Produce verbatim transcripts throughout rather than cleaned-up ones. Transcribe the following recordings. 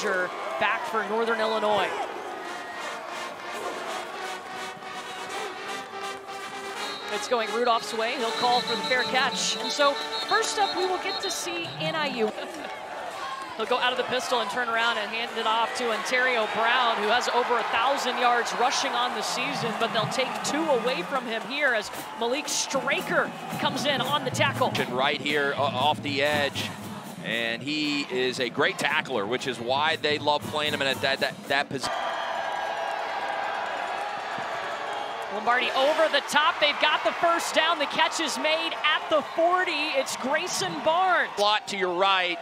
Frazier back for Northern Illinois. It's going Rudolph's way. He'll call for the fair catch. And so first up, we will get to see N I U. He'll go out of the pistol and turn around and hand it off to Ontario Brown, who has over one thousand yards rushing on the season, but they'll take two away from him here as Malik Straker comes in on the tackle. Right here off the edge. And he is a great tackler, which is why they love playing him in that, that, that position. Lombardi over the top, they've got the first down, the catch is made at the forty, it's Grayson Barnes. Lot to your right,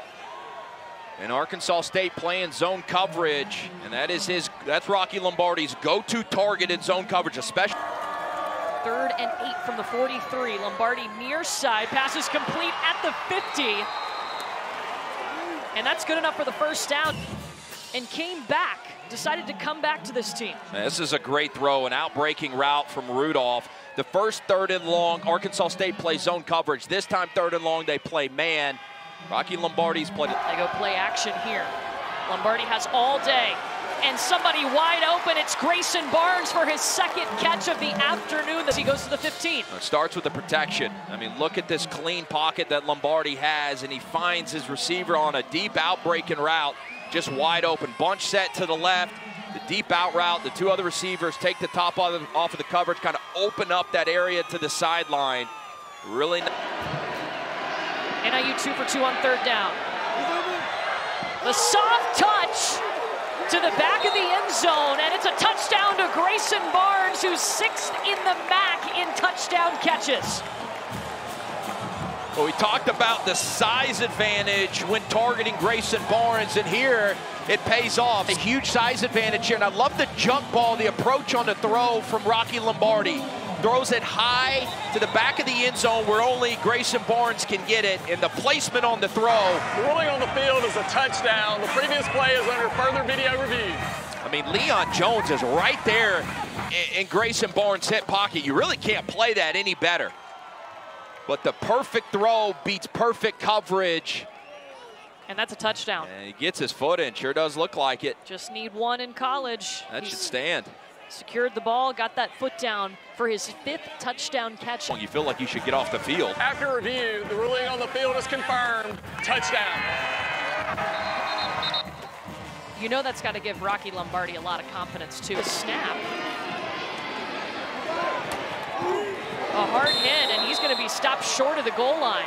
and Arkansas State playing zone coverage, and that is his, that's Rocky Lombardi's go-to target in zone coverage, especially. Third and eight from the forty-three, Lombardi near side, passes complete at the fifty, and that's good enough for the first down, and came back. Decided to come back to this team. This is a great throw, an outbreaking route from Rudolph. The first third and long, Arkansas State plays zone coverage. This time, third and long, they play man. Rocky Lombardi's played it. They go play action here. Lombardi has all day, and somebody wide open. It's Grayson Barnes for his second catch of the afternoon as he goes to the fifteen. It starts with the protection. I mean, look at this clean pocket that Lombardi has, and he finds his receiver on a deep outbreaking route. Just wide open, bunch set to the left, the deep out route, the two other receivers take the top off of, off of the coverage, kind of open up that area to the sideline. Really nice. N I U two for two on third down. The soft touch to the back of the end zone, and it's a touchdown to Grayson Barnes, who's sixth in the M A C in touchdown catches. Well, we talked about the size advantage when targeting Grayson Barnes, and here it pays off. A huge size advantage here, and I love the jump ball, the approach on the throw from Rocky Lombardi. Throws it high to the back of the end zone where only Grayson Barnes can get it, and the placement on the throw. Ruling on the field is a touchdown. The previous play is under further video review. I mean, Leon Jones is right there in Grayson Barnes' hip pocket. You really can't play that any better. But the perfect throw beats perfect coverage. And that's a touchdown. And he gets his foot in, sure does look like it. Just need one in college. That He's should stand. Secured the ball, got that foot down for his fifth touchdown catch. You feel like you should get off the field. After review, the ruling on the field is confirmed. Touchdown. You know that's got to give Rocky Lombardi a lot of confidence too. Snap. A hard hit, and he's going to be stopped short of the goal line.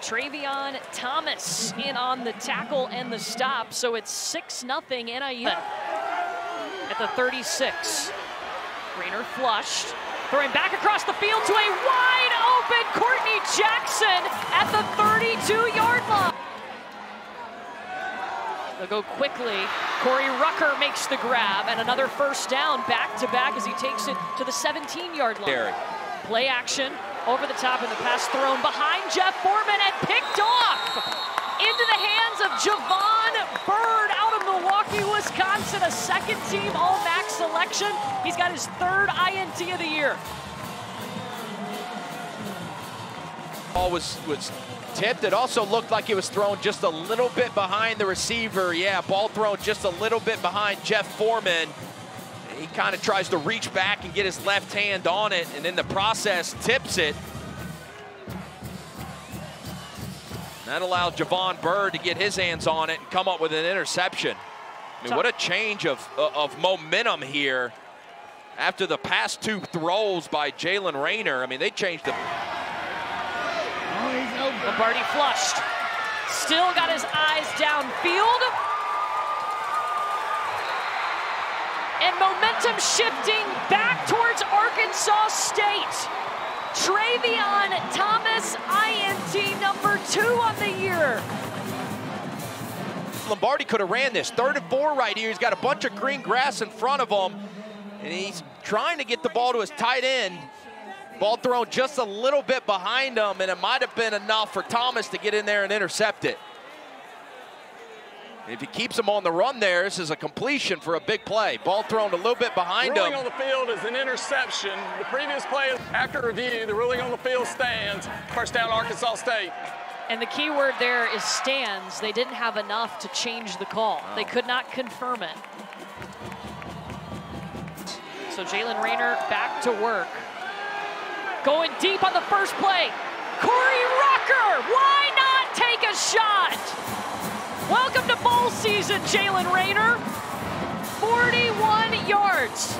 Travion Thomas in on the tackle and the stop, so it's six nothing N I U at the thirty-six. Raynor flushed, throwing back across the field to a wide open Courtney Jackson at the thirty-two yard line. They'll go quickly. Corey Rucker makes the grab, and another first down back-to-back as he takes it to the seventeen yard line. Derek. Play action, over the top, and the pass thrown behind Jeff Foreman and picked off into the hands of Javon Byrd out of Milwaukee, Wisconsin, a second-team All-M A C selection. He's got his third I N T of the year. Ball was, was tipped. It also looked like it was thrown just a little bit behind the receiver. Yeah, ball thrown just a little bit behind Jeff Foreman. He kind of tries to reach back and get his left hand on it, and in the process tips it. That allowed Javon Byrd to get his hands on it and come up with an interception. I mean, what a change of, of momentum here after the past two throws by Jaylen Raynor. I mean, they changed the... Lombardi flushed. Still got his eyes downfield. And momentum shifting back towards Arkansas State. Travion Thomas, I N T number two on the year. Lombardi could have ran this. Third and four right here. He's got a bunch of green grass in front of him. And he's trying to get the ball to his tight end. Ball thrown just a little bit behind him, and it might have been enough for Thomas to get in there and intercept it. If he keeps him on the run there, this is a completion for a big play. Ball thrown a little bit behind him. The ruling on the field is an interception. The previous play is after review. The ruling on the field stands. First down, Arkansas State. And the key word there is stands. They didn't have enough to change the call. Oh. They could not confirm it. So Jaylen Raynor back to work. Going deep on the first play. Corey Rucker, why not take a shot? Welcome to bowl season, Jaylen Raynor. forty-one yards.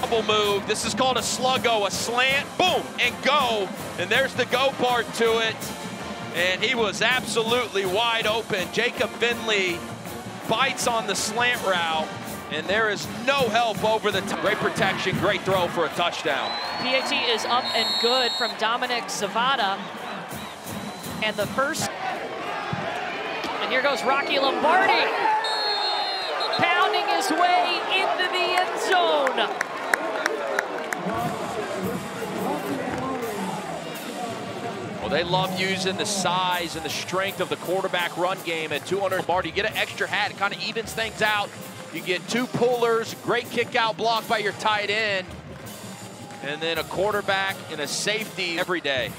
Double move. This is called a sluggo, a slant. Boom, and go. And there's the go part to it. And he was absolutely wide open. Jacob Finley bites on the slant route. And there is no help over the top. Great protection, great throw for a touchdown. P A T is up and good from Dominic Zavada. And the first. And here goes Rocky Lombardi. Pounding his way into the end zone. Well, they love using the size and the strength of the quarterback run game at two hundred. Lombardi, you get an extra hat, it kind of evens things out. You get two pullers, great kick out block by your tight end, and then a quarterback and a safety every day.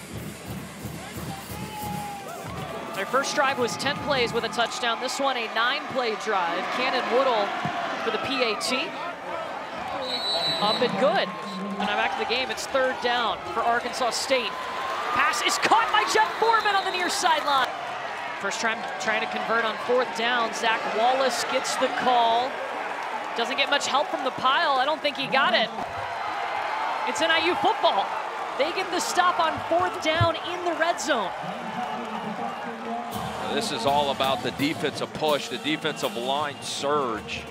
Their first drive was ten plays with a touchdown. This one, a nine-play drive. Cannon Woodall for the P A T. Up and good. And I'm back to the game. It's third down for Arkansas State. Pass is caught by Jeff Foreman on the near sideline. First time trying to convert on fourth down. Zach Wallace gets the call. Doesn't get much help from the pile. I don't think he got it. It's N I U football. They get the stop on fourth down in the red zone. This is all about the defensive push, the defensive line surge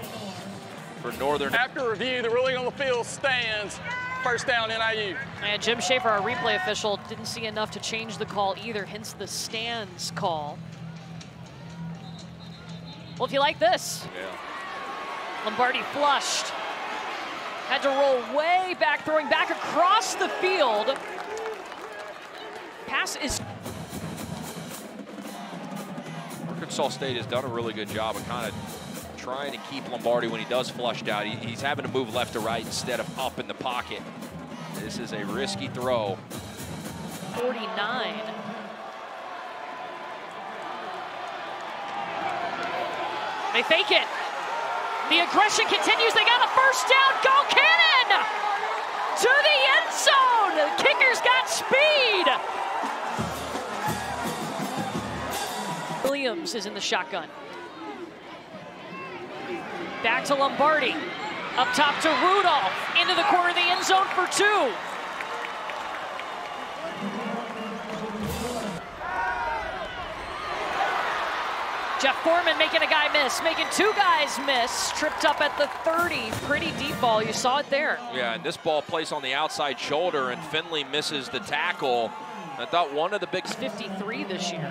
for Northern. After review, the ruling on the field stands. First down, N I U. And Jim Schaefer, our replay official, didn't see enough to change the call either, hence the stands call. Well, if you like this, yeah. Lombardi flushed, had to roll way back, throwing back across the field. Pass is. Arkansas State has done a really good job of kind of trying to keep Lombardi when he does flushed out. He, he's having to move left to right instead of up in the pocket. This is a risky throw. forty-nine. They fake it. The aggression continues. They got a first down. Go Cannon! To the end zone. The kicker's got speed. Williams is in the shotgun. Back to Lombardi. Up top to Rudolph. Into the corner of the end zone for two. Jeff Foreman making a guy miss, making two guys miss, tripped up at the thirty. Pretty deep ball, you saw it there. Yeah, and this ball placed on the outside shoulder, and Finley misses the tackle. I thought one of the big... fifty-three this year.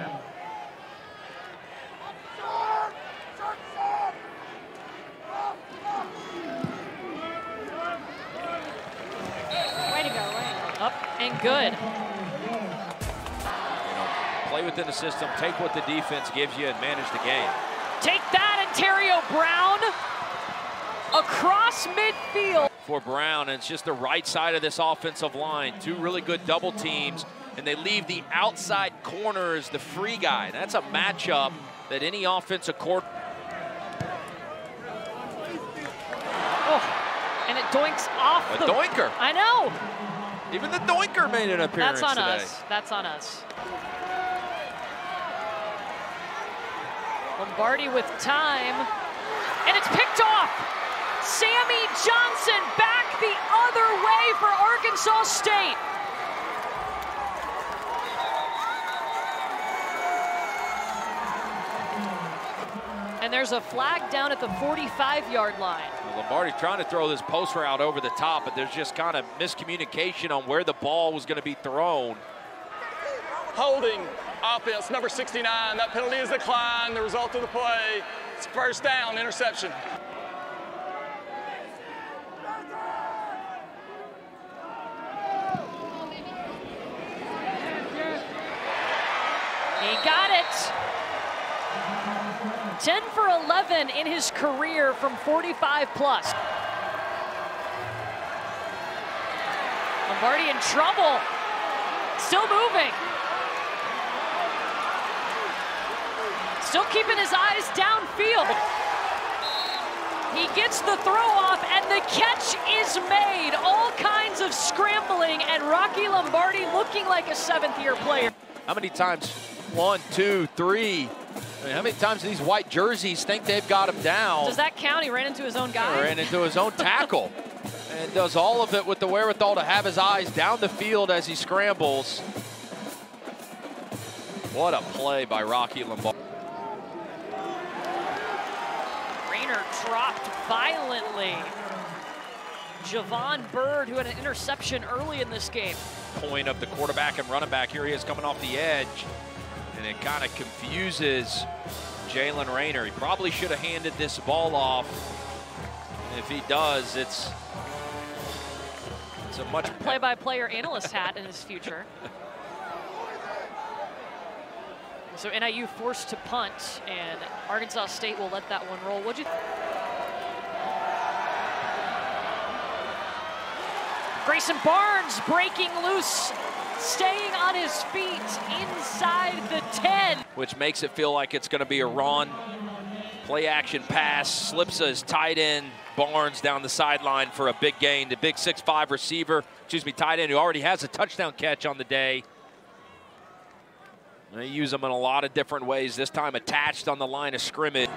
Way to go, way to go. Up and good. Play within the system, take what the defense gives you, and manage the game. Take that, Ontario Brown. Across midfield. For Brown, and it's just the right side of this offensive line. Two really good double teams, and they leave the outside corner as the free guy. That's a matchup that any offensive court. Oh, and it doinks off a the... doinker. I know. Even the doinker made an appearance That's on today. us. That's on us. Lombardi with time, and it's picked off. Sammy Johnson back the other way for Arkansas State. And there's a flag down at the forty-five yard line. Well, Lombardi trying to throw this post route over the top, but there's just kind of miscommunication on where the ball was going to be thrown. Holding. Offense, number sixty-nine, that penalty is declined. The result of the play, it's first down, interception. He got it. ten for eleven in his career from forty-five plus. Lombardi in trouble. Still moving. Still keeping his eyes downfield. He gets the throw off and the catch is made. All kinds of scrambling and Rocky Lombardi looking like a seventh year player. How many times? One, two, three. I mean, how many times do these white jerseys think they've got him down? Does that count? He ran into his own guy? He ran into his own tackle. And does all of it with the wherewithal to have his eyes down the field as he scrambles. What a play by Rocky Lombardi. Raynor dropped violently. Javon Byrd, who had an interception early in this game. Point up the quarterback and running back. Here he is coming off the edge. And it kind of confuses Jaylen Raynor. He probably should have handed this ball off. And if he does, it's, it's a much better play-by-player analyst hat in his future. So N I U forced to punt, and Arkansas State will let that one roll. What'd you th- Grayson Barnes breaking loose. Staying on his feet inside the ten. Which makes it feel like it's going to be a run. Play action pass, slips his tight end, Barnes down the sideline for a big gain. The big six five receiver, excuse me, tight end who already has a touchdown catch on the day. They use him in a lot of different ways, this time attached on the line of scrimmage.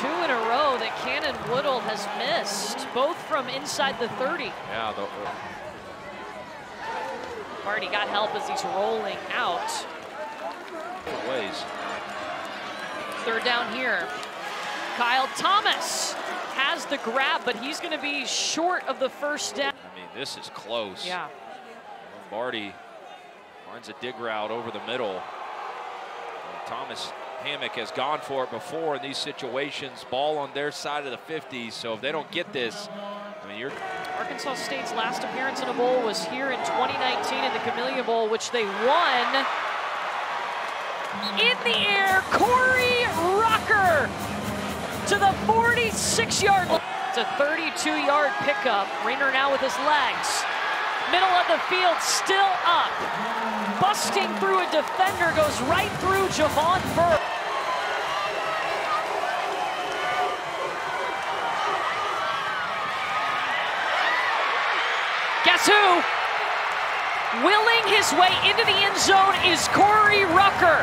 Two in a row that Cannon Woodall has missed, both from inside the thirty. Yeah, the... Barty got help as he's rolling out. Ways. Third down here. Kyle Thomas has the grab, but he's going to be short of the first down. I mean, this is close. Yeah. Barty finds a dig route over the middle. And Thomas Hammock has gone for it before in these situations. Ball on their side of the fifty, so if they don't get this, I mean, you're... Arkansas State's last appearance in a bowl was here in twenty nineteen in the Camellia Bowl, which they won. In the air, Corey Rucker to the forty-six yard line. It's a thirty-two yard pickup. Raynor now with his legs. Middle of the field, still up. Busting through a defender, goes right through Javon Burke. Guess who? Willing his way into the end zone is Corey Rucker.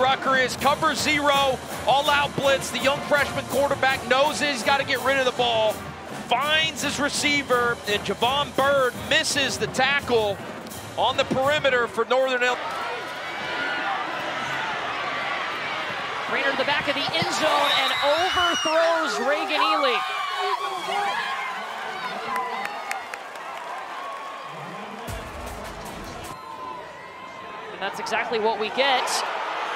Rucker is cover zero, all-out blitz. The young freshman quarterback knows it. He's got to get rid of the ball. Finds his receiver, and Javon Byrd misses the tackle on the perimeter for Northern Illinois. Raynor to the back of the end zone and overthrows Reagan Ely. And that's exactly what we get.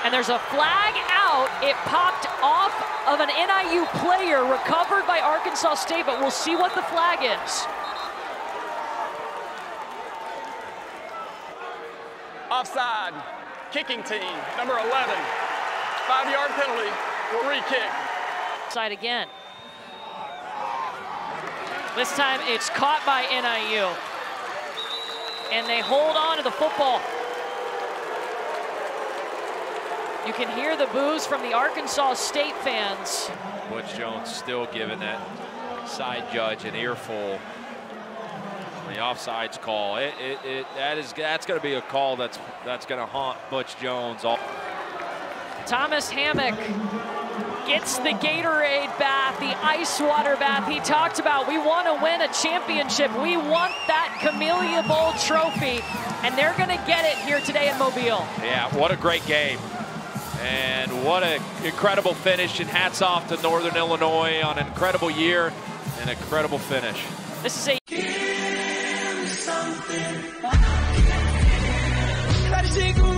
And there's a flag out. It popped off of an N I U player, recovered by Arkansas State, but we'll see what the flag is. Offside, kicking team, number eleven. Five-yard penalty, will re-kick. Side again. This time it's caught by N I U. And they hold on to the football. You can hear the boos from the Arkansas State fans. Butch Jones still giving that side judge an earful on the offsides call. It, it, it, that is, that's going to be a call that's that's going to haunt Butch Jones. All Thomas Hammock gets the Gatorade bath, the ice water bath he talked about. We want to win a championship. We want that Camellia Bowl trophy, and they're going to get it here today in Mobile. Yeah, what a great game. And what an incredible finish, and hats off to Northern Illinois on an incredible year and an incredible finish. This is a... Give me something.